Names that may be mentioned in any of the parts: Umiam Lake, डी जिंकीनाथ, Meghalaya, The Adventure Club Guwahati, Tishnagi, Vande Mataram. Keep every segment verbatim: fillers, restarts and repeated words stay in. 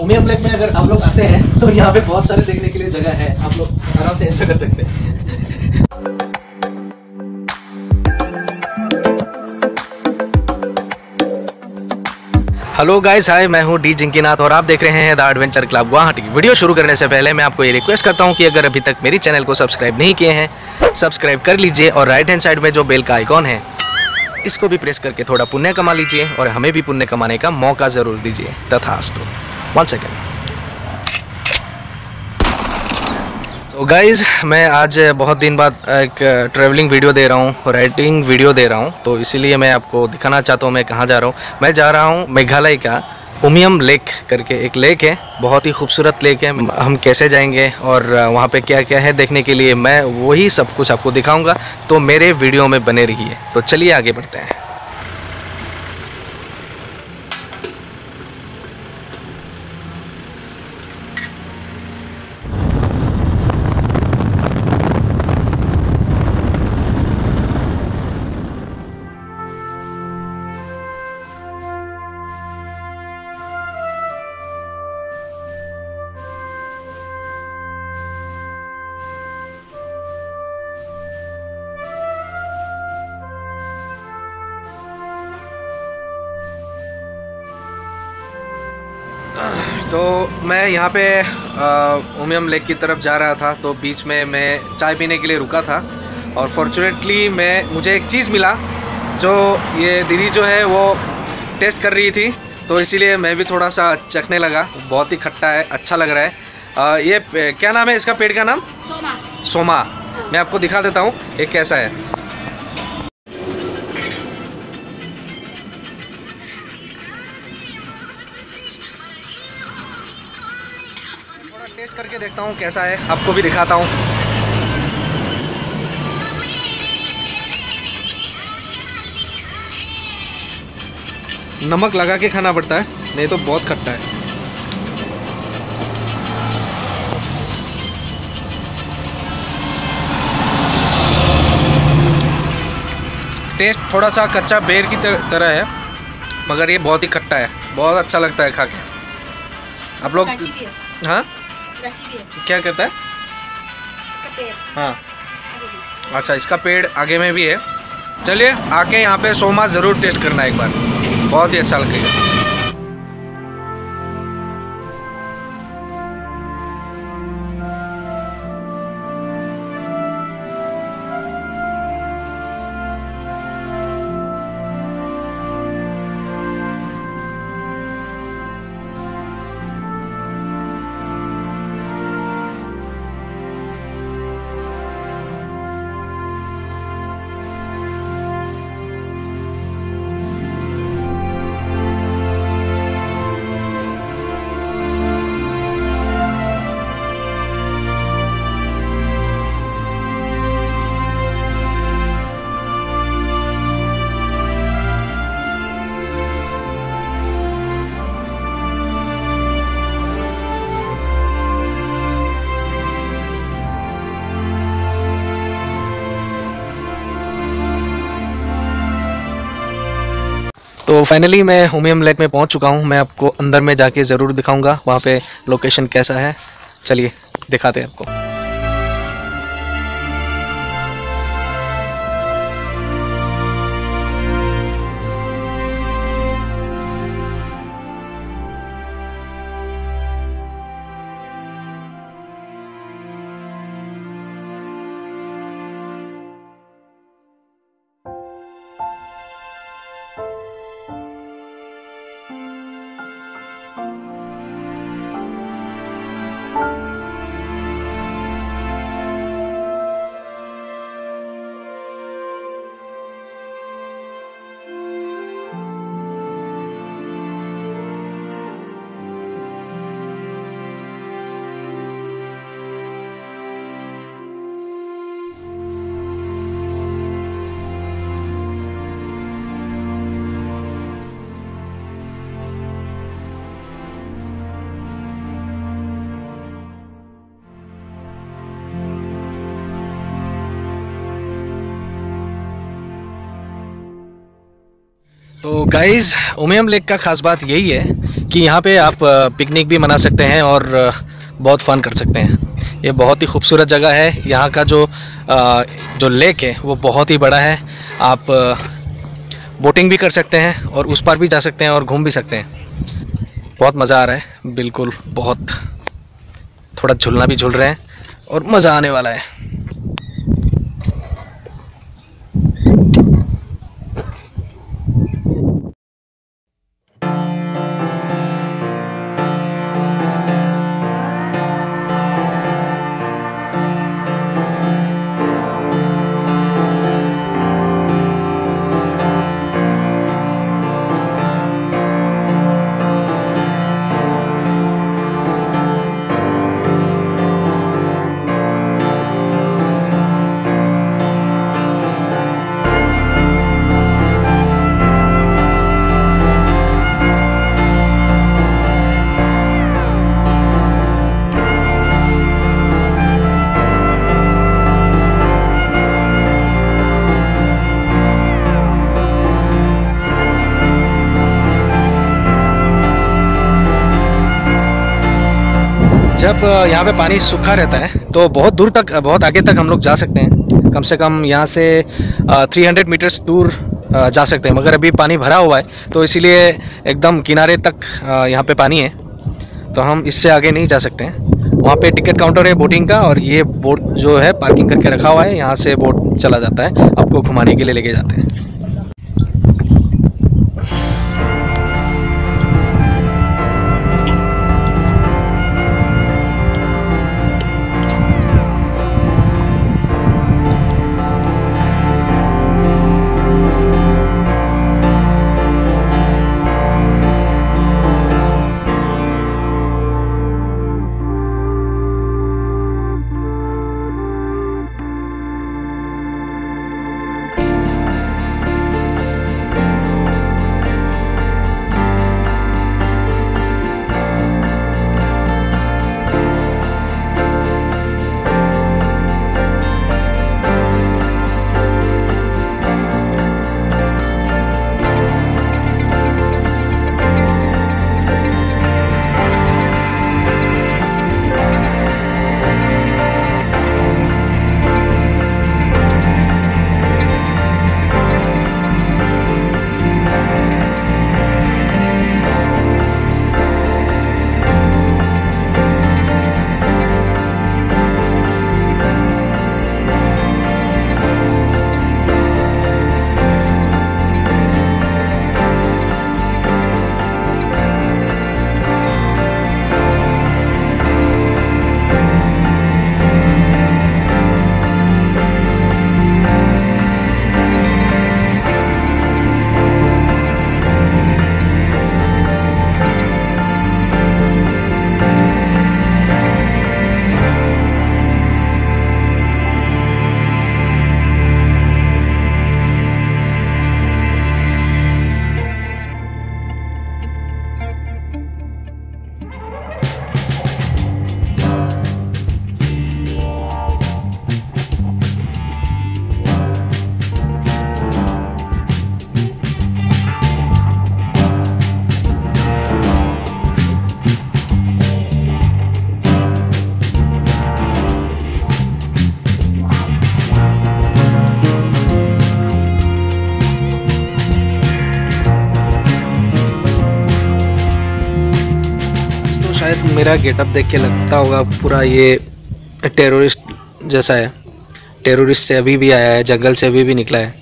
Umiam lake में अगर आप लोग आते हैं तो यहाँ पे बहुत सारे देखने के लिए जगह है, आप लोग आराम से एंजॉय कर सकते हैं। हेलो गाइस, हाय, मैं हूं डी जिंकीनाथ और आप देख रहे हैं the adventure club Guwahati. Video शुरू करने से पहले मैं आपको ये रिक्वेस्ट करता हूं कि अगर अभी तक मेरी चैनल को सब्सक्राइब नहीं किए हैं, सब्सक्राइब कर लीजिए और राइट हैंड साइड में जो बेल का आइकॉन है इसको भी प्रेस करके थोड़ा पुण्य कमा लीजिए और हमें भी पुण्य कमाने का मौका ज़रूर दीजिए। तथास्तु। One second. तो गाइज, मैं आज बहुत दिन बाद एक ट्रैवलिंग वीडियो दे रहा हूँ, राइडिंग वीडियो दे रहा हूँ, तो इसीलिए मैं आपको दिखाना चाहता हूँ मैं कहाँ जा रहा हूँ। मैं जा रहा हूँ मेघालय का उमियम लेक करके एक लेक है, बहुत ही खूबसूरत लेक है। हम कैसे जाएंगे और वहाँ पे क्या क्या है देखने के लिए, मैं वही सब कुछ आपको दिखाऊंगा, तो मेरे वीडियो में बने रहिए। तो चलिए आगे बढ़ते हैं। तो मैं यहाँ पे उमियम लेक की तरफ जा रहा था, तो बीच में मैं चाय पीने के लिए रुका था और फॉर्चुनेटली मैं मुझे एक चीज़ मिला जो ये दीदी जो है वो टेस्ट कर रही थी, तो इसीलिए मैं भी थोड़ा सा चखने लगा। बहुत ही खट्टा है, अच्छा लग रहा है। आ, ये क्या नाम है इसका पेड़ का नाम? सोमा। सोमा। मैं आपको दिखा देता हूँ ये कैसा है। टेस्ट करके देखता हूँ कैसा है, आपको भी दिखाता हूँ। नमक लगा के खाना पड़ता है, नहीं तो बहुत खट्टा है। टेस्ट थोड़ा सा कच्चा बेर की तरह है, मगर ये बहुत ही खट्टा है। बहुत अच्छा लगता है खा के। आप लोग हाँ क्या कहता है इसका पेड़? हाँ, अच्छा, इसका पेड़ आगे में भी है। चलिए आके यहाँ पे सोमा ज़रूर टेस्ट करना एक बार, बहुत ही अच्छा लगेगा। तो फाइनली मैं उमियम लेक में पहुंच चुका हूं। मैं आपको अंदर में जाके ज़रूर दिखाऊंगा वहां पे लोकेशन कैसा है। चलिए दिखाते हैं आपको। तो गाइज़, उमियम लेक का ख़ास बात यही है कि यहाँ पे आप पिकनिक भी मना सकते हैं और बहुत फ़न कर सकते हैं। ये बहुत ही खूबसूरत जगह है। यहाँ का जो जो लेक है वो बहुत ही बड़ा है। आप बोटिंग भी कर सकते हैं और उस पार भी जा सकते हैं और घूम भी सकते हैं। बहुत मज़ा आ रहा है, बिल्कुल बहुत। थोड़ा झूलना भी झूल रहे हैं और मज़ा आने वाला है। जब यहाँ पे पानी सूखा रहता है तो बहुत दूर तक, बहुत आगे तक हम लोग जा सकते हैं। कम से कम यहाँ से तीन सौ मीटर्स दूर जा सकते हैं, मगर अभी पानी भरा हुआ है तो इसीलिए एकदम किनारे तक यहाँ पे पानी है, तो हम इससे आगे नहीं जा सकते हैं। वहाँ पे टिकट काउंटर है बोटिंग का, और ये बोट जो है पार्किंग करके रखा हुआ है, यहाँ से बोट चला जाता है, आपको घुमाने के लिए लेके जाते हैं। शायद मेरा गेटअप देख के लगता होगा पूरा ये टेररिस्ट जैसा है। टेररिस्ट से अभी भी आया है, जंगल से अभी भी निकला है,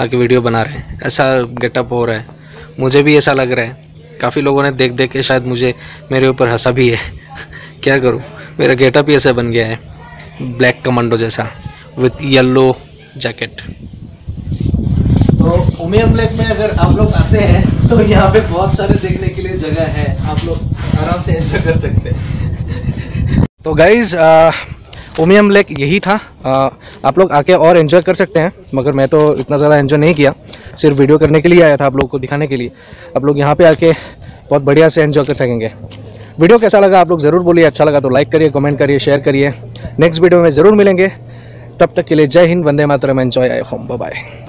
आके वीडियो बना रहे हैं, ऐसा गेटअप हो रहा है। मुझे भी ऐसा लग रहा है। काफ़ी लोगों ने देख देख के शायद मुझे, मेरे ऊपर हंसा भी है। क्या करूं, मेरा गेटअप ही ऐसा बन गया है, ब्लैक कमांडो जैसा विथ येलो जैकेट। तो उमियम लेक में अगर आप लोग आते हैं तो यहाँ पे बहुत सारे देखने के लिए जगह है, आप लोग आराम से एंजॉय कर सकते हैं। तो गाइज़, उमियम लेक यही था। आ, आप लोग आके और एंजॉय कर सकते हैं, मगर मैं तो इतना ज़्यादा एंजॉय नहीं किया, सिर्फ वीडियो करने के लिए आया था, आप लोगों को दिखाने के लिए। आप लोग यहाँ पे आके बहुत बढ़िया से एंजॉय कर सकेंगे। वीडियो कैसा लगा आप लोग ज़रूर बोलिए। अच्छा लगा तो लाइक करिए, कमेंट करिए, शेयर करिए। नेक्स्ट वीडियो में ज़रूर मिलेंगे। तब तक के लिए जय हिंद, वंदे मातरम, एंजॉय आई होम, बाय।